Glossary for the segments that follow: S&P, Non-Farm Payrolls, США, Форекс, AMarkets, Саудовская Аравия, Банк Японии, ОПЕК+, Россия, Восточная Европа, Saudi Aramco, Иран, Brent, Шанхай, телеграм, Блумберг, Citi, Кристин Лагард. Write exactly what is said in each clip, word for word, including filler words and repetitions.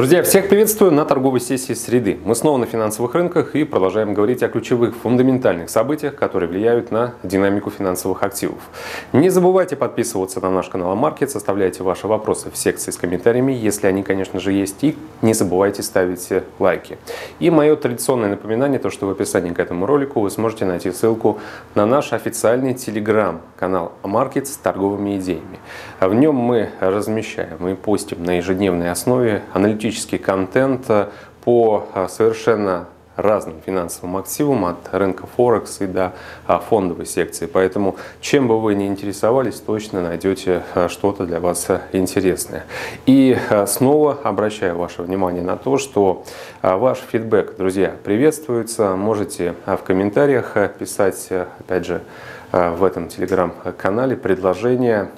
Друзья, всех приветствую на торговой сессии среды. Мы снова на финансовых рынках и продолжаем говорить о ключевых фундаментальных событиях, которые влияют на динамику финансовых активов. Не забывайте подписываться на наш канал AMarkets, оставляйте ваши вопросы в секции с комментариями, если они, конечно же, есть, и не забывайте ставить лайки. И мое традиционное напоминание, то что в описании к этому ролику вы сможете найти ссылку на наш официальный телеграм-канал AMarkets с торговыми идеями. В нем мы размещаем и постим на ежедневной основе аналитические контент по совершенно разным финансовым активам, от рынка Форекс и до фондовой секции. Поэтому, чем бы вы ни интересовались, точно найдете что-то для вас интересное. И снова обращаю ваше внимание на то, что ваш фидбэк, друзья, приветствуется. Можете в комментариях писать, опять же, в этом телеграм-канале предложения.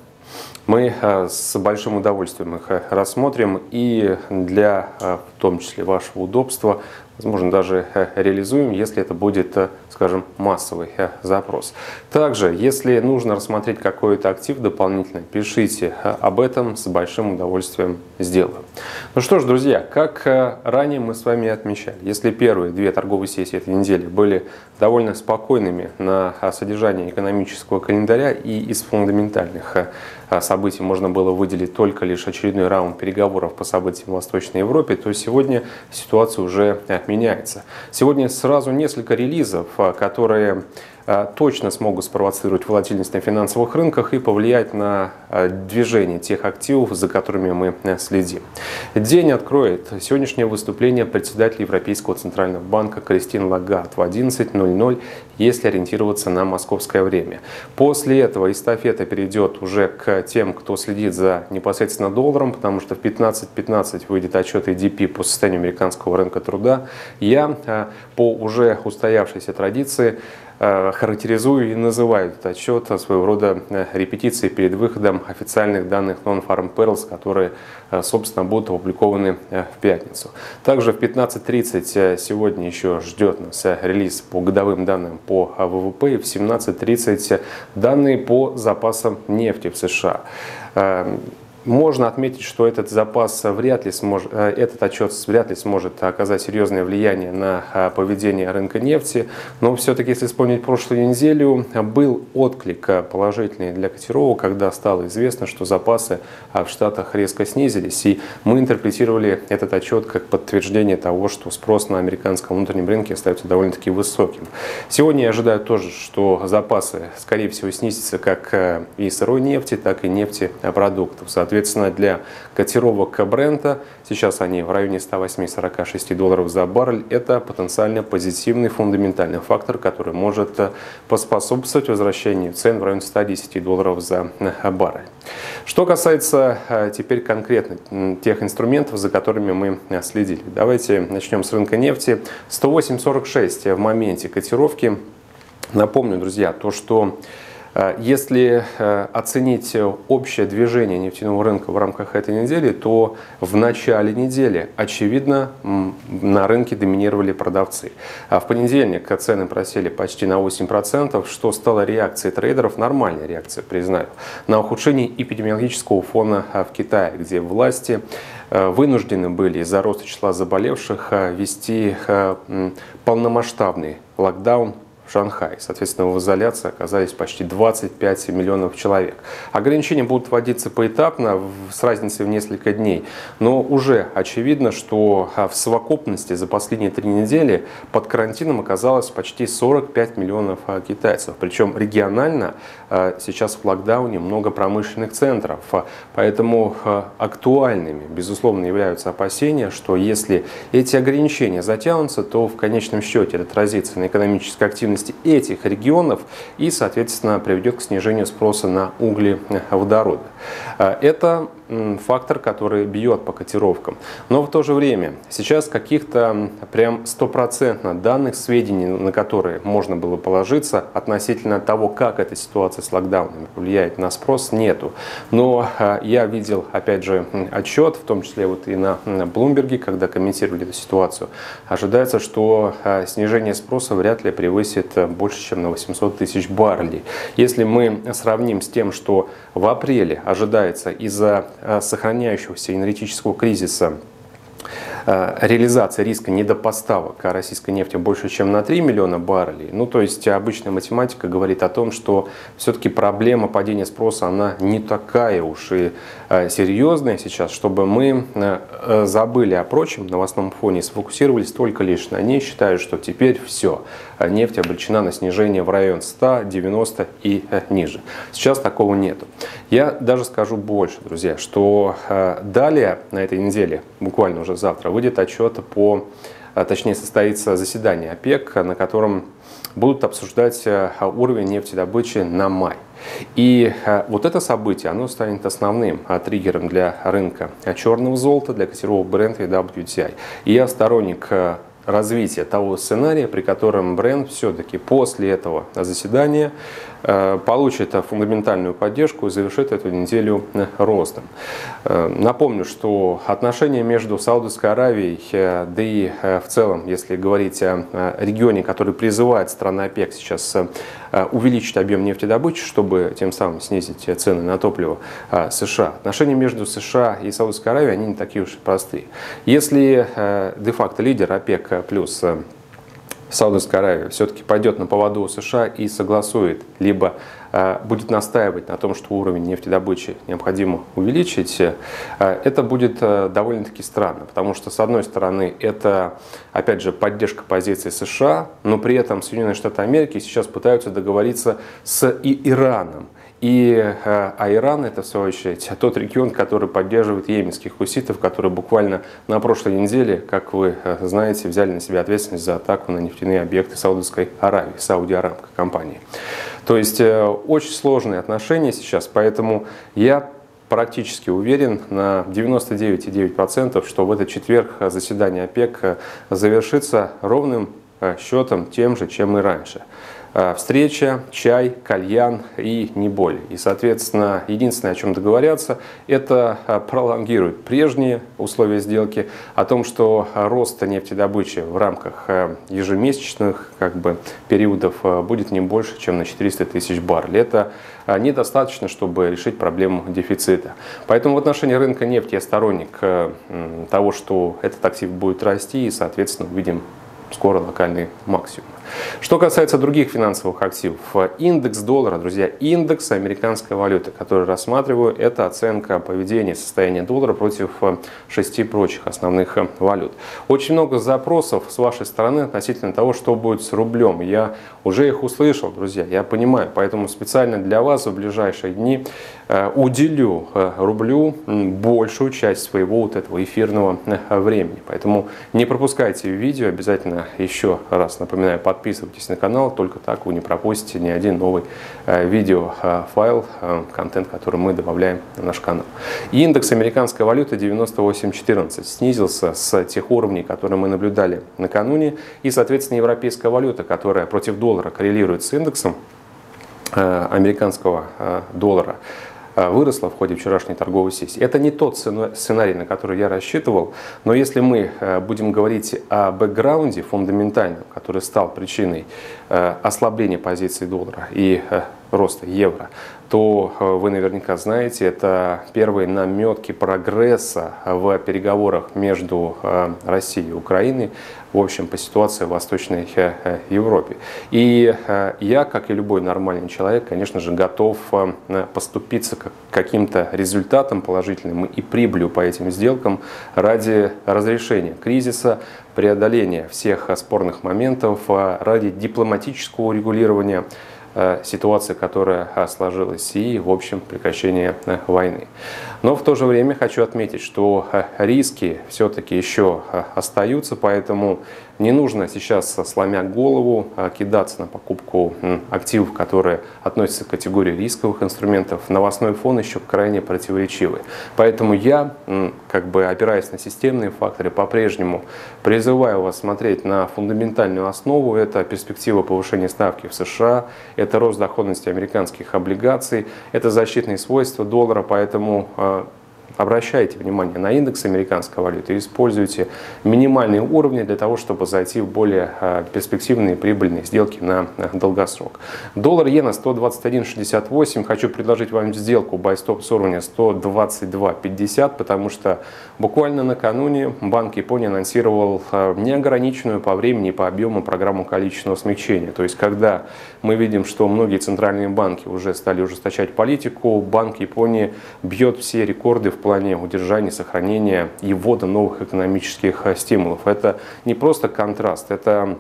Мы с большим удовольствием их рассмотрим и для, в том числе, вашего удобства, возможно, даже реализуем, если это будет, скажем, массовый запрос. Также, если нужно рассмотреть какой-то актив дополнительно, пишите об этом, с большим удовольствием сделаю. Ну что ж, друзья, как ранее мы с вами отмечали, если первые две торговые сессии этой недели были довольно спокойными на содержание экономического календаря и из фундаментальных событий можно было выделить только лишь очередной раунд переговоров по событиям в Восточной Европе, то сегодня ситуация уже меняется. Сегодня сразу несколько релизов, которые точно смогут спровоцировать волатильность на финансовых рынках и повлиять на движение тех активов, за которыми мы следим. День откроет сегодняшнее выступление председателя Европейского центрального банка Кристин Лагард в одиннадцать ноль-ноль, если ориентироваться на московское время. После этого эстафета перейдет уже к тем, кто следит за непосредственно долларом, потому что в пятнадцать пятнадцать выйдет отчет эй ди пи по состоянию американского рынка труда. Я по уже устоявшейся традиции характеризую и называю этот отчет своего рода репетицией перед выходом официальных данных Non-Farm Payrolls, которые, собственно, будут опубликованы в пятницу. Также в пятнадцать тридцать сегодня еще ждет нас релиз по годовым данным по вэ вэ пэ и в семнадцать тридцать данные по запасам нефти в США. Можно отметить, что этот запас вряд ли сможет, этот отчет вряд ли сможет оказать серьезное влияние на поведение рынка нефти, но все-таки, если вспомнить прошлую неделю, был отклик положительный для котировок, когда стало известно, что запасы в Штатах резко снизились, и мы интерпретировали этот отчет как подтверждение того, что спрос на американском внутреннем рынке остается довольно-таки высоким. Сегодня я ожидаю тоже, что запасы, скорее всего, снизятся как и сырой нефти, так и нефтепродуктов. Соответственно, для котировок Брента, сейчас они в районе ста восьми — ста сорока шести долларов за баррель, это потенциально позитивный фундаментальный фактор, который может поспособствовать возвращению цен в районе ста десяти долларов за баррель. Что касается теперь конкретно тех инструментов, за которыми мы следили. Давайте начнем с рынка нефти. сто восемь сорок шесть в моменте котировки. Напомню, друзья, то, что... Если оценить общее движение нефтяного рынка в рамках этой недели, то в начале недели, очевидно, на рынке доминировали продавцы. А в понедельник цены просели почти на восемь процентов, что стало реакцией трейдеров, нормальной реакцией, признаю, на ухудшение эпидемиологического фона в Китае, где власти вынуждены были из-за роста числа заболевших вести полномасштабный локдаун Шанхай. Соответственно, в изоляции оказались почти двадцать пять миллионов человек. Ограничения будут вводиться поэтапно, с разницей в несколько дней. Но уже очевидно, что в совокупности за последние три недели под карантином оказалось почти сорок пять миллионов китайцев. Причем регионально сейчас в локдауне много промышленных центров. Поэтому актуальными, безусловно, являются опасения, что если эти ограничения затянутся, то в конечном счете это отразится на экономической активности этих регионов и, соответственно, приведет к снижению спроса на углеводороды. Это фактор, который бьет по котировкам. Но в то же время сейчас каких-то прям стопроцентно данных, сведений, на которые можно было положиться относительно того, как эта ситуация с локдаунами влияет на спрос, нету. Но я видел, опять же, отчет, в том числе вот и на Блумберге, когда комментировали эту ситуацию. Ожидается, что снижение спроса вряд ли превысит больше, чем на восемьсот тысяч баррелей. Если мы сравним с тем, что в апреле ожидается из-за сохраняющегося энергетического кризиса реализация риска недопоставок российской нефти больше, чем на три миллиона баррелей. Ну, то есть обычная математика говорит о том, что все-таки проблема падения спроса, она не такая уж и серьезная сейчас, чтобы мы забыли о прочем новостном фоне и сфокусировались только лишь на ней, считая, что теперь все, нефть обречена на снижение в район ста девяноста и ниже. Сейчас такого нету. Я даже скажу больше, друзья, что далее на этой неделе, буквально уже завтра, выйдет отчет по, точнее, состоится заседание ОПЕК, на котором будут обсуждать уровень нефтедобычи на май. И вот это событие, оно станет основным триггером для рынка черного золота, для котировок Brent и дабл ю ти ай. И я сторонник развития того сценария, при котором Brent все-таки после этого заседания получит фундаментальную поддержку и завершит эту неделю ростом. Напомню, что отношения между Саудовской Аравией, да и в целом, если говорить о регионе, который призывает страны ОПЕК сейчас увеличить объем нефтедобычи, чтобы тем самым снизить цены на топливо США, отношения между США и Саудовской Аравией, они не такие уж и простые. Если де-факто лидер ОПЕК+, плюс Саудовская Аравия, все-таки пойдет на поводу у США и согласует, либо будет настаивать на том, что уровень нефтедобычи необходимо увеличить, это будет довольно-таки странно, потому что, с одной стороны, это, опять же, поддержка позиции США, но при этом Соединенные Штаты Америки сейчас пытаются договориться с и Ираном. И, а Иран — это, в свою очередь, тот регион, который поддерживает йеменских хуситов, которые буквально на прошлой неделе, как вы знаете, взяли на себя ответственность за атаку на нефтяные объекты Саудовской Аравии, Saudi Aramco компании. То есть очень сложные отношения сейчас, поэтому я практически уверен на девяносто девять и девять десятых процента, что в этот четверг заседание ОПЕК завершится ровным счетом тем же, чем и раньше. Встреча, чай, кальян и не более. И, соответственно, единственное, о чем договорятся, это пролонгирует прежние условия сделки о том, что рост нефтедобычи в рамках ежемесячных как бы, периодов будет не больше, чем на четыреста тысяч баррелей. Это недостаточно, чтобы решить проблему дефицита. Поэтому в отношении рынка нефти я сторонник того, что этот актив будет расти и, соответственно, увидим скоро локальный максимум. Что касается других финансовых активов, индекс доллара, друзья, индекс американской валюты, который рассматриваю, это оценка поведения состояния доллара против шести прочих основных валют. Очень много запросов с вашей стороны относительно того, что будет с рублем. Я уже их услышал, друзья, я понимаю, поэтому специально для вас в ближайшие дни уделю рублю большую часть своего вот этого эфирного времени. Поэтому не пропускайте видео, обязательно еще раз напоминаю, подписывайтесь. Подписывайтесь на канал, только так вы не пропустите ни один новый видеофайл, контент, который мы добавляем на наш канал. Индекс американской валюты девяносто восемь и четырнадцать снизился с тех уровней, которые мы наблюдали накануне. И, соответственно, европейская валюта, которая против доллара коррелирует с индексом американского доллара, выросла в ходе вчерашней торговой сессии. Это не тот сценарий, на который я рассчитывал, но если мы будем говорить о бэкграунде фундаментальном, который стал причиной ослабления позиции доллара и роста евро, то вы наверняка знаете, это первые наметки прогресса в переговорах между Россией и Украиной, в общем, по ситуации в Восточной Европе. И я, как и любой нормальный человек, конечно же, готов поступиться каким-то результатом положительным и прибылью по этим сделкам ради разрешения кризиса, преодоления всех спорных моментов, ради дипломатического урегулирования ситуация, которая сложилась, и, в общем, прекращение войны. Но в то же время хочу отметить, что риски все-таки еще остаются, поэтому не нужно сейчас, сломя голову, кидаться на покупку активов, которые относятся к категории рисковых инструментов. Новостной фон еще крайне противоречивый. Поэтому я, как бы опираясь на системные факторы, по-прежнему призываю вас смотреть на фундаментальную основу. Это перспектива повышения ставки в США, это рост доходности американских облигаций, это защитные свойства доллара, поэтому Обращайте внимание на индекс американской валюты и используйте минимальные уровни для того, чтобы зайти в более перспективные прибыльные сделки на долгосрок. Доллар иена сто двадцать один шестьдесят восемь. Хочу предложить вам сделку buy-stop с уровня сто двадцать два пятьдесят, потому что буквально накануне Банк Японии анонсировал неограниченную по времени и по объему программу количественного смягчения. То есть, когда мы видим, что многие центральные банки уже стали ужесточать политику, Банк Японии бьет все рекорды в плане удержания, сохранения и ввода новых экономических стимулов. Это не просто контраст, это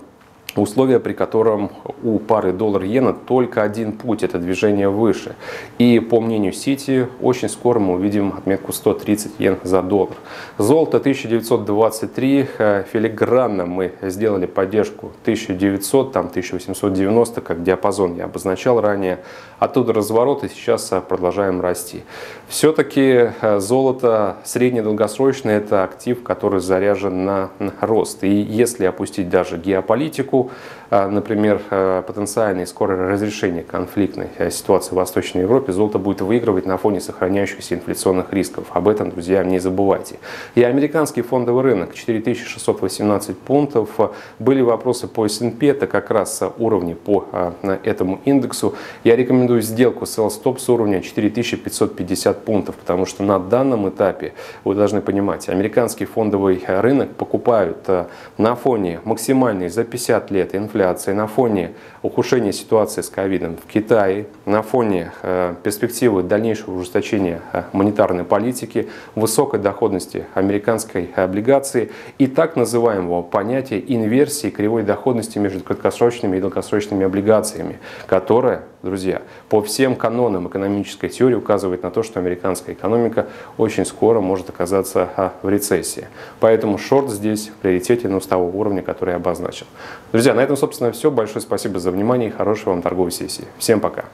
условия, при котором у пары доллар-иена только один путь – это движение выше. И по мнению Citi, очень скоро мы увидим отметку сто тридцать йен за доллар. Золото тысяча девятьсот двадцать три. Филигранно мы сделали поддержку тысяча девятьсот, там тысяча восемьсот девяносто, как диапазон я обозначал ранее. Оттуда разворот, и сейчас продолжаем расти. Все-таки золото среднедолгосрочное – это актив, который заряжен на рост. И если опустить даже геополитику, например, потенциальное скорое разрешение конфликтной ситуации в Восточной Европе, золото будет выигрывать на фоне сохраняющихся инфляционных рисков. Об этом, друзья, не забывайте. И американский фондовый рынок четыре тысячи шестьсот восемнадцать пунктов. Были вопросы по эс энд пи, это как раз уровни по этому индексу. Я рекомендую сделку sell-stop с уровня четыре тысячи пятьсот пятьдесят пунктов, потому что на данном этапе, вы должны понимать, американский фондовый рынок покупают на фоне максимальной за пятьдесят лет инфляции, на фоне ухудшения ситуации с ковидом в Китае, на фоне э, перспективы дальнейшего ужесточения э, монетарной политики, высокой доходности американской облигации и так называемого понятия инверсии кривой доходности между краткосрочными и долгосрочными облигациями, которая, друзья, по всем канонам экономической теории указывает на то, что американская экономика очень скоро может оказаться э, в рецессии. Поэтому шорт здесь в приоритете на того уровня, который я обозначил. Друзья, на этом, собственно, все. Большое спасибо за внимание и хорошей вам торговой сессии. Всем пока!